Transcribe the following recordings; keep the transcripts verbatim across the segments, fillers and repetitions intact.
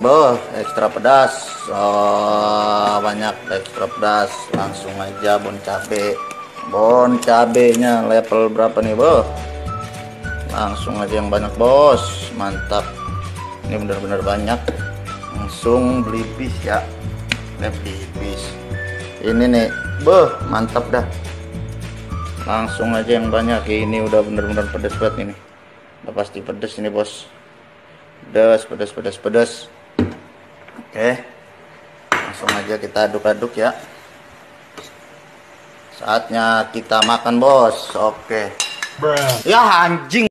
Boh, ekstra pedas, oh, banyak ekstra pedas. Langsung aja bon cabe. Bon cabenya level berapa nih, Boh? Langsung aja yang banyak, Bos. Mantap. Ini benar-benar banyak. Langsung beli bis ya. Beli bis. Ini nih, Boh, mantap dah. Langsung aja yang banyak. Ini udah benar-benar pedas banget ini. Udah pasti pedas ini, Bos. Pedas, pedas, pedas, pedas. Oke, langsung aja kita aduk-aduk ya. Saatnya kita makan, Bos. Oke. Bruh. Ya anjing.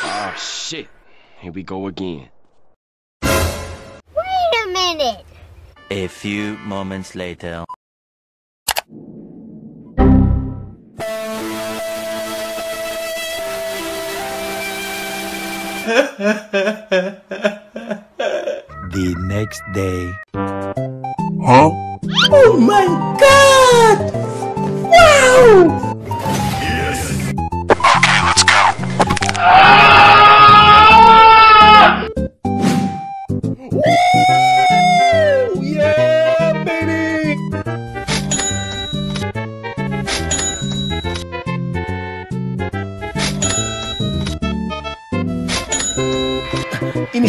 Oh shit. Here we go again. Wait a minute. A few moments later. The next day. Huh? Oh my god! Wow! Yes. Okay, let's go. Ah! Ini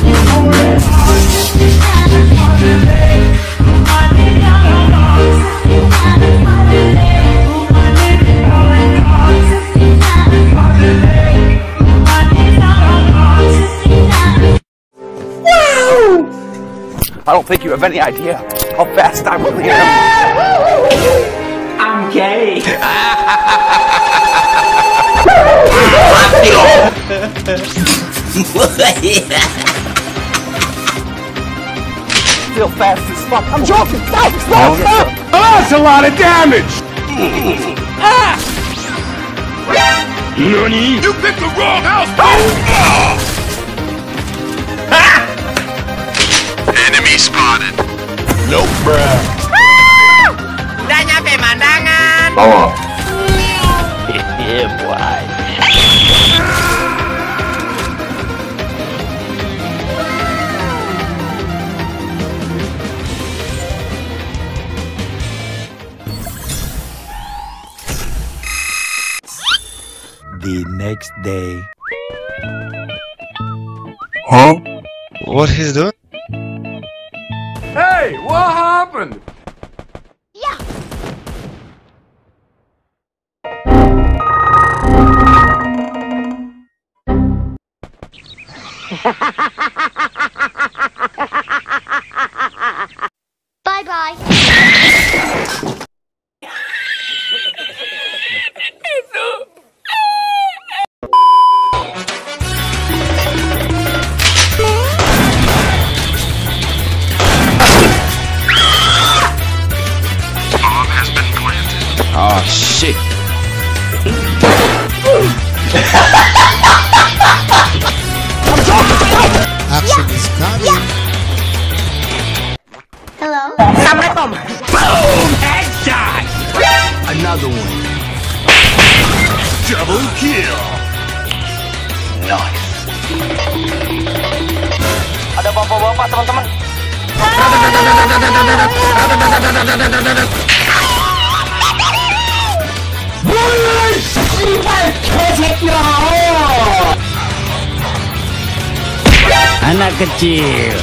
I don't think you have any idea how fast I really am. I'm gay. Feel fast as fuck. I'm joking. No, stop, stop. Oh, that's a lot of damage. Ah. Nani? You picked the wrong house. Oh. Spotted. Nope, bruh. Udah nyampe mandangan. Oh. Yeah, boy. The next day. Huh? What he's doing? Hey, what happened? Yeah. Bye bye. Oh shit. Action is coming. Hello. Assalamualaikum. Boom! Headshot! Another one. Double kill. Nice. Ada bapak-bapak, teman-teman. Anak kecil,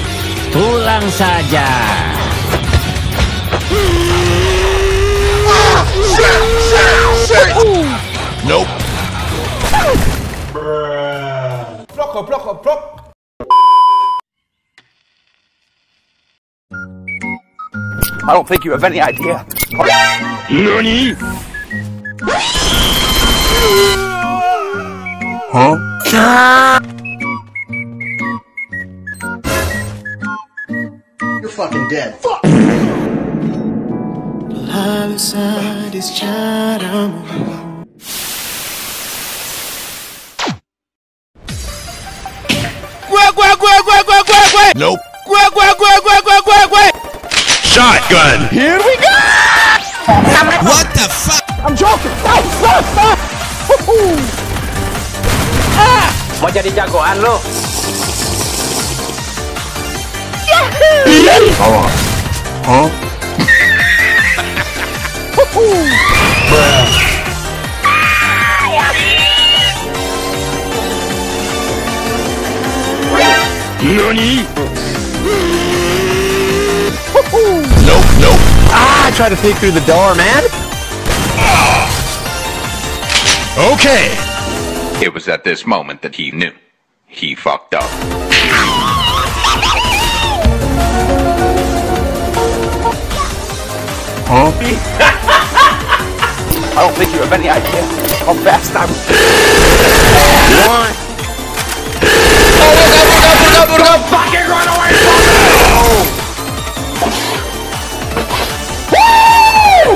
pulang saja. Nope. Blok, blok, blok. I don't think you have any idea. NANI? Huh? You're fucking dead. Fuck! Inside is shadow. Nope. Quack, quack, quack, quack, quack, quack, quack. Shotgun. Here we go. What the fuck? I'm joking. No, no, no. Ah. Mau jadi jagoan lo. Yahoo. Oh. Huh? NANI? Nope, nope. Ah, I tried to peek through the door, man. Ah. Okay. It was at this moment that he knew. He fucked up. Huh? I don't think you have any idea how fast I'm... One. Don't fucking run away from me! Oh. Woo!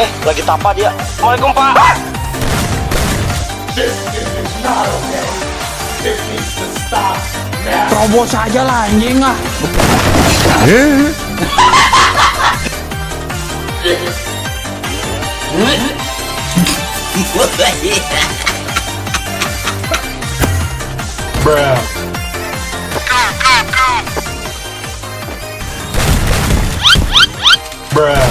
Eh, lagi tapa dia. Assalamualaikum, Pak. Ah! This is not okay. It needs to stop now. Terobos aja lah, anjing lah. What the heck? Bruh. Bruh.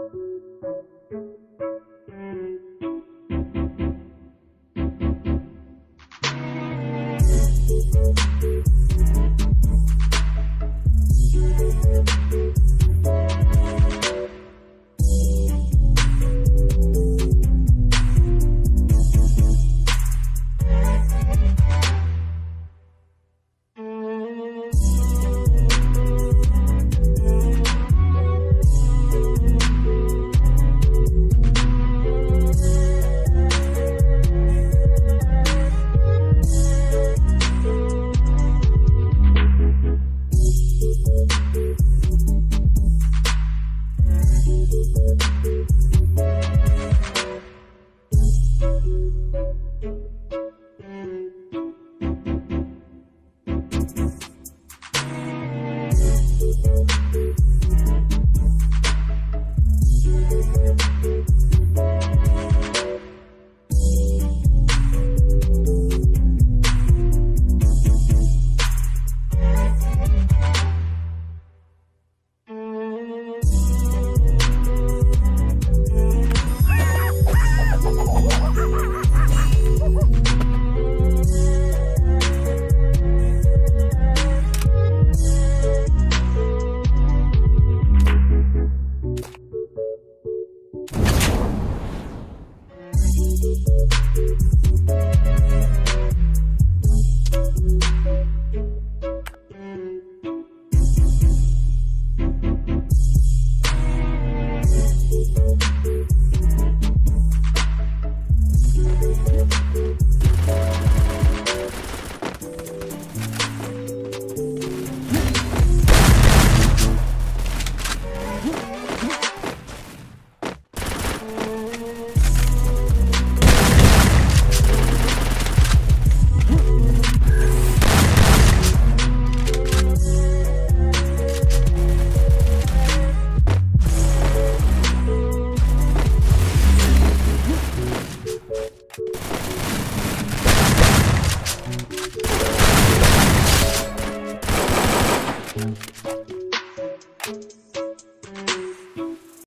Thank you.